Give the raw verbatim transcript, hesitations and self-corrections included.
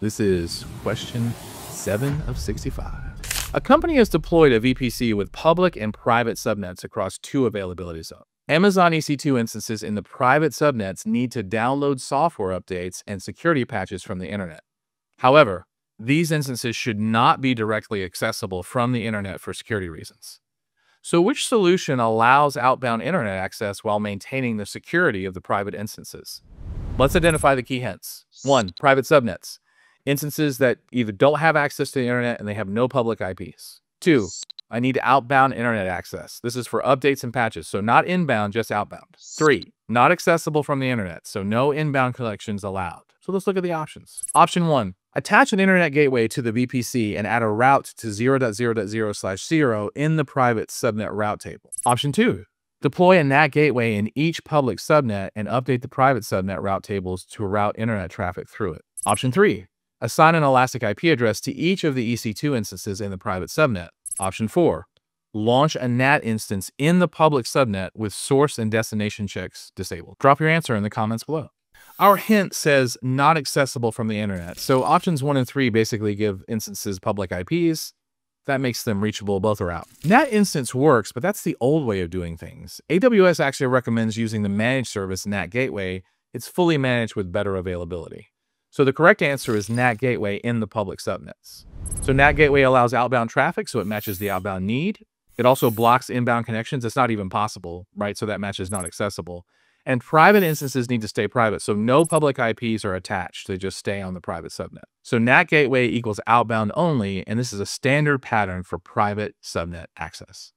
This is question seven of sixty-five. A company has deployed a V P C with public and private subnets across two availability zones. Amazon E C two instances in the private subnets need to download software updates and security patches from the internet. However, these instances should not be directly accessible from the internet for security reasons. So which solution allows outbound internet access while maintaining the security of the private instances? Let's identify the key hints. One, private subnets. Instances that either don't have access to the internet and they have no public I Ps. Two, I need outbound internet access. This is for updates and patches, so not inbound, just outbound. Three, not accessible from the internet, so no inbound connections allowed. So let's look at the options. Option one, attach an internet gateway to the V P C and add a route to zero dot zero dot zero slash zero in the private subnet route table. Option two, deploy a N A T gateway in each public subnet and update the private subnet route tables to route internet traffic through it. Option three, assign an elastic I P address to each of the E C two instances in the private subnet. Option four, launch a N A T instance in the public subnet with source and destination checks disabled. Drop your answer in the comments below. Our hint says not accessible from the internet. So options one and three basically give instances public I Ps. That makes them reachable both are out. N A T instance works, but that's the old way of doing things. A W S actually recommends using the managed service N A T gateway. It's fully managed with better availability. So the correct answer is N A T gateway in the public subnets. So N A T gateway allows outbound traffic, so it matches the outbound need. It also blocks inbound connections. It's not even possible, right? So that matches not accessible. And private instances need to stay private. So no public I Ps are attached. They just stay on the private subnet. So N A T gateway equals outbound only, and this is a standard pattern for private subnet access.